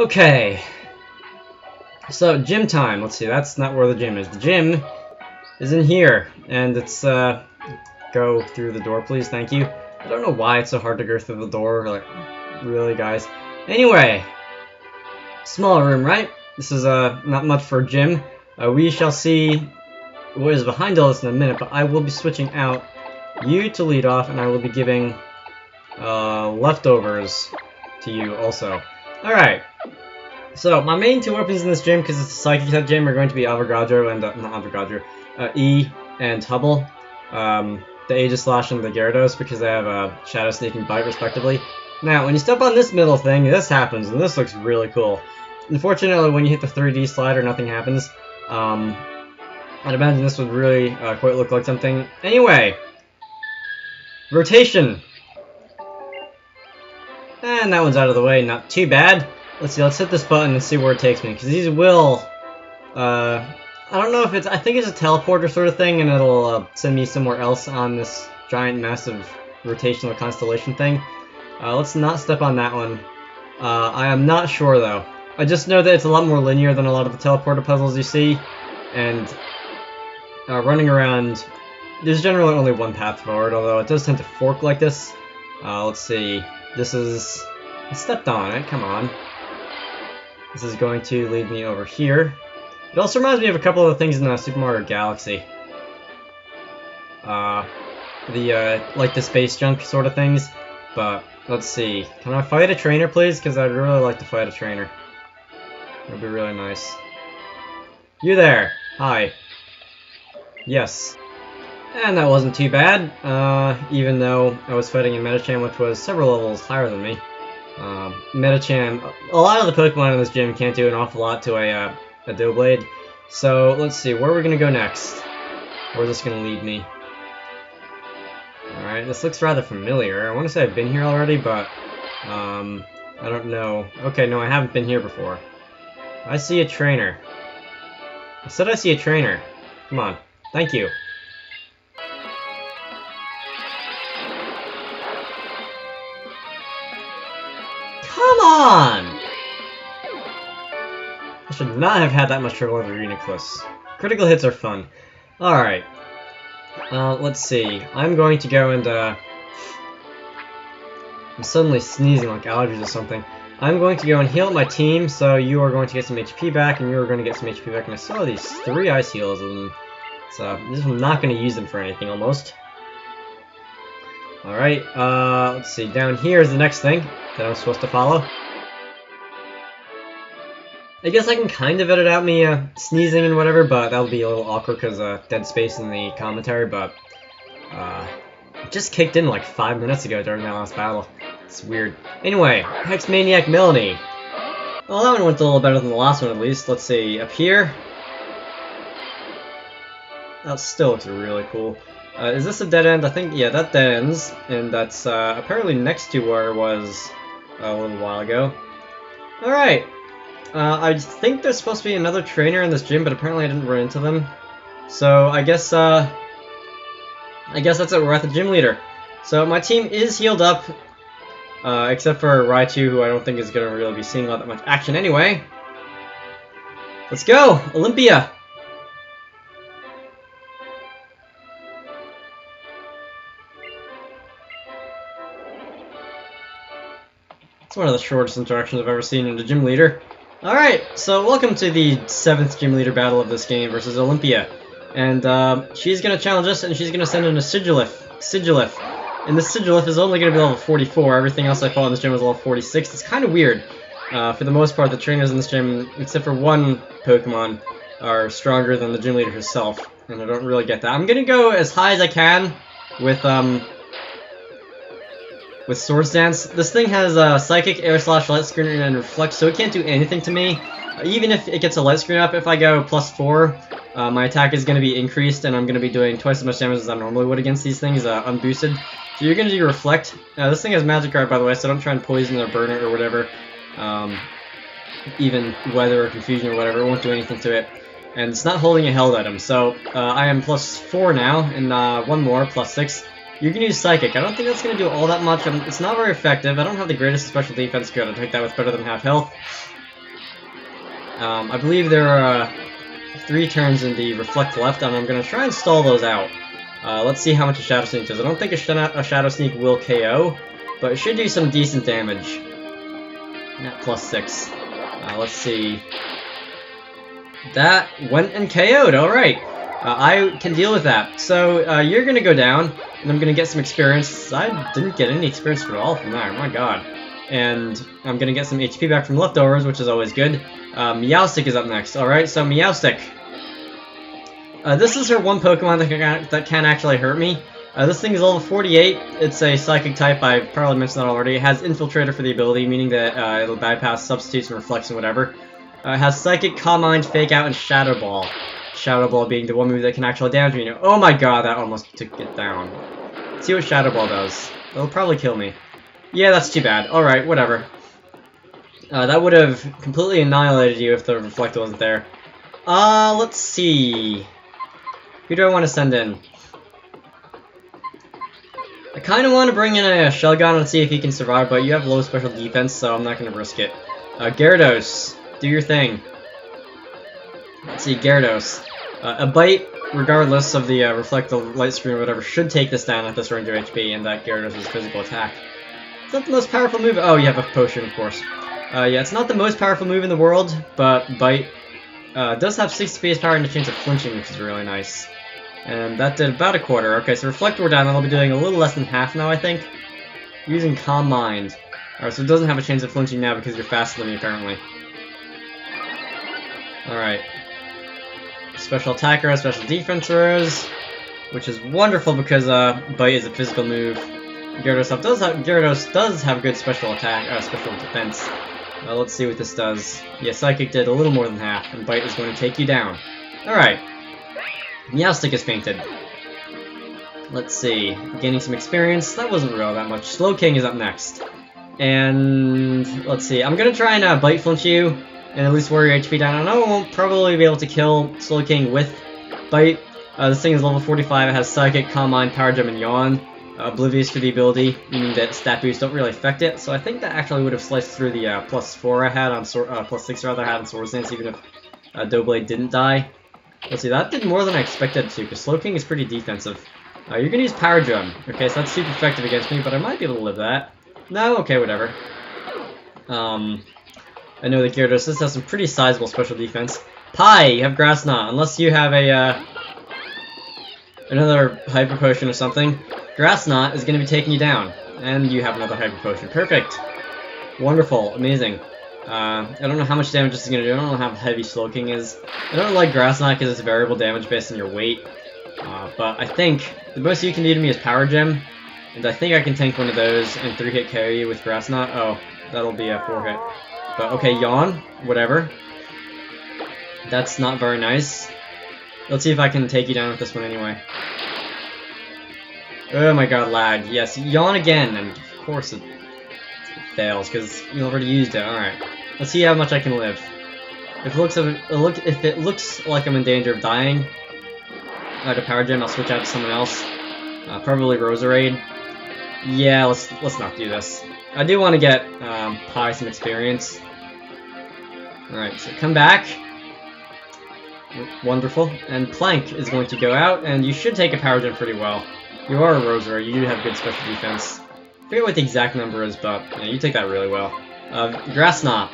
Okay. So, gym time. Let's see, that's not where the gym is. The gym is in here, and it's, go through the door, please, thank you. I don't know why it's so hard to go through the door, like, really, guys. Anyway, small room, right? This is, not much for a gym. We shall see what is behind all this in a minute, but I will be switching out you to lead off, and I will be giving, leftovers to you also. Alright. So, my main two weapons in this gym, because it's a Psychic-type gym, are going to be Avogadro and, not Avogadro, E and Hubble, the Aegislash and the Gyarados, because they have Shadow, Sneak, and Bite, respectively. Now, when you step on this middle thing, this happens, and this looks really cool. Unfortunately, when you hit the 3D slider, nothing happens. I'd imagine this would really quite look like something. Anyway! Rotation! And that one's out of the way, not too bad. Let's see, let's hit this button and see where it takes me, because these will, I don't know if it's, I think it's a teleporter sort of thing, and it'll send me somewhere else on this giant, massive rotational constellation thing. Let's not step on that one. I am not sure, though. I just know that it's a lot more linear than a lot of the teleporter puzzles you see, and running around, there's generally only one path forward, although it does tend to fork like this. Let's see, this is, I stepped on it, come on. This is going to lead me over here. It also reminds me of a couple of the things in Super Mario Galaxy. Like the space junk sort of things. But, let's see. Can I fight a trainer, please? Because I'd really like to fight a trainer. That would be really nice. You there! Hi. Yes. And that wasn't too bad. Even though I was fighting a Medicham, which was several levels higher than me. Medicham, a lot of the Pokemon in this gym can't do an awful lot to a Doublade. So, let's see, where are we going to go next? Where's this going to lead me? Alright, this looks rather familiar. I want to say I've been here already, but, I don't know. Okay, no, I haven't been here before. I see a trainer. I said I see a trainer. Come on. Thank you. I should not have had that much trouble with Reuniclus. Critical hits are fun. Alright. Let's see. I'm going to go and, I'm suddenly sneezing like allergies or something. I'm going to go and heal my team, so you are going to get some HP back, and you are going to get some HP back. And I saw these three ice heals, and so I'm not going to use them for anything, almost. Alright, let's see. Down here is the next thing that I'm supposed to follow. I guess I can kind of edit out me sneezing and whatever, but that'll be a little awkward because dead space in the commentary, but it just kicked in like 5 minutes ago during that last battle. It's weird. Anyway, Hexmaniac Melanie. Well, that one went a little better than the last one at least. Let's see, up here. That still looks really cool. Is this a dead end? I think, yeah, that dead ends, and that's apparently next to where it was a little while ago. Alright. I think there's supposed to be another trainer in this gym, but apparently I didn't run into them. So, I guess that's it, we're at the gym leader. So, my team is healed up, except for Raichu, who I don't think is going to really be seeing all that much action anyway. Let's go! Olympia! It's one of the shortest interactions I've ever seen in a gym leader. Alright, so welcome to the 7th gym leader battle of this game versus Olympia. And she's going to challenge us, and she's going to send in a Sigilyph. And the Sigilyph is only going to be level 44. Everything else I fought in this gym was level 46. It's kind of weird. For the most part, the trainers in this gym, except for one Pokemon, are stronger than the gym leader herself. And I don't really get that. I'm going to go as high as I can with Swords Dance. This thing has Psychic, Air Slash, Light Screen, and Reflect, so it can't do anything to me. Even if it gets a Light Screen up, if I go plus 4, my attack is going to be increased, and I'm going to be doing twice as much damage as I normally would against these things, unboosted. So you're going to do Reflect. This thing has Magic Guard, by the way, so don't try and poison or burn it or whatever. Even Weather or Confusion or whatever, it won't do anything to it. And it's not holding a held item, so I am plus 4 now, and one more, plus 6. You can use Psychic. I don't think that's going to do all that much. It's not very effective. I don't have the greatest special defense. Good. I'll take that with better than half health. I believe there are 3 turns in the Reflect left, and I'm going to try and stall those out. Let's see how much a Shadow Sneak does. I don't think a Shadow Sneak will KO, but it should do some decent damage. Not plus 6. Let's see. That went and KO'd, alright. I can deal with that. So, you're going to go down, and I'm going to get some experience. I didn't get any experience at all from that, my god. And I'm going to get some HP back from leftovers, which is always good. Meowstic is up next, alright? So, Meowstic. This is her one Pokemon that can actually hurt me. This thing is level 48. It's a Psychic type. I probably mentioned that already. It has Infiltrator for the ability, meaning that it'll bypass substitutes and reflects and whatever. It has Psychic, Calm Mind, Fake Out, and Shadow Ball. Shadow Ball being the one move that can actually damage me. Oh my god, that almost took it down. Let's see what Shadow Ball does. It'll probably kill me. Yeah, that's too bad. Alright, whatever. That would have completely annihilated you if the Reflect wasn't there. Let's see. Who do I want to send in? I kind of want to bring in a Shelgon and see if he can survive, but you have low special defense, so I'm not going to risk it. Gyarados, do your thing. Let's see, Gyarados. A bite, regardless of the reflect, the light screen or whatever, should take this down at this range of HP and that Gyarados' physical attack. It's not the most powerful move. Oh, you have a potion, of course. Yeah, it's not the most powerful move in the world, but bite does have 60 base power and a chance of flinching, which is really nice. And that did about a quarter. Okay, so Reflect we're down, and I'll be doing a little less than half now, I think. Using Calm Mind. Alright, so it doesn't have a chance of flinching now because you're faster than me, apparently. Alright. Special attacker, special defensors, which is wonderful because Bite is a physical move. Gyarados does have good special attack, special defense. Let's see what this does. Yeah, Psychic did a little more than half, and Bite is going to take you down. Alright. Meowstic is fainted. Let's see. Gaining some experience. That wasn't real that much. Slowking is up next. And let's see. I'm going to try and Bite Flinch you and at least wear your HP down. I know I won't probably be able to kill Slowking with Bite. This thing is level 45. It has Psychic, Calm Mind, Power Gem, and Yawn. Oblivious to the ability, meaning that stat boosts don't really affect it. So I think that actually would have sliced through the plus six I had on Swords Dance, even if Doublade didn't die. Let's see, that did more than I expected to, because Slowking is pretty defensive. You're going to use Power Drum. Okay, so that's super effective against me, but I might be able to live that. No? Okay, whatever. I know that Gyarados has some pretty sizable special defense. Pie! You have Grass Knot, unless you have a, another Hyper Potion or something. Grass Knot is going to be taking you down. And you have another Hyper Potion. Perfect! Wonderful. Amazing. I don't know how much damage this is going to do. I don't know how heavy Slowking is. I don't like Grass Knot because it's variable damage based on your weight. But I think the most you can do to me is Power Gem. And I think I can tank one of those and 3-hit KO you with Grass Knot. Oh, that'll be a 4-hit. But okay, Yawn. Whatever. That's not very nice. Let's see if I can take you down with this one anyway. Oh my god, lag. Yes, Yawn again. And of course it fails because you already used it. Alright. Let's see how much I can live. If it looks like I'm in danger of dying out of Power Gem, I'll switch out to someone else. Probably Roserade. Yeah, let's not do this. I do want to get Pie some experience. Alright, so come back. Wonderful. And Plank is going to go out, and you should take a Power Gem pretty well. You are a Roserade, you do have good special defense. I forget what the exact number is, but yeah, you take that really well. Grass Knot.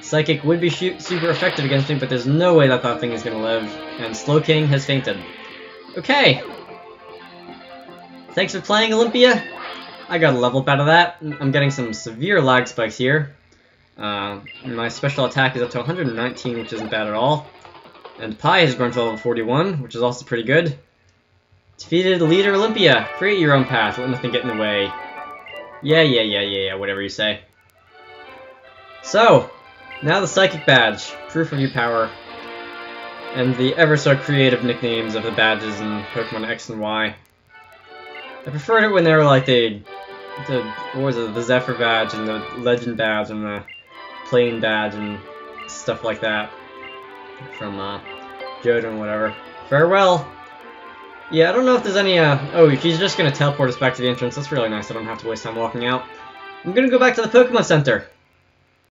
Psychic would be super effective against me, but there's no way that that thing is going to live. And Slowking has fainted. Okay. Thanks for playing, Olympia. I got a level up out of that. I'm getting some severe lag spikes here. My special attack is up to 119, which isn't bad at all. And Pie has grown to level 41, which is also pretty good. Defeated leader Olympia. Create your own path. Let nothing get in the way. Yeah, whatever you say. So, now the Psychic Badge. Proof of your power. And the ever-so-creative nicknames of the badges in Pokemon X and Y. I preferred it when they were like the Zephyr Badge and the Legend Badge and the Plane Badge and stuff like that. From, Jojon, whatever. Farewell! Yeah, I don't know if there's any, oh, he's just gonna teleport us back to the entrance. That's really nice. I don't have to waste time walking out. I'm gonna go back to the Pokemon Center.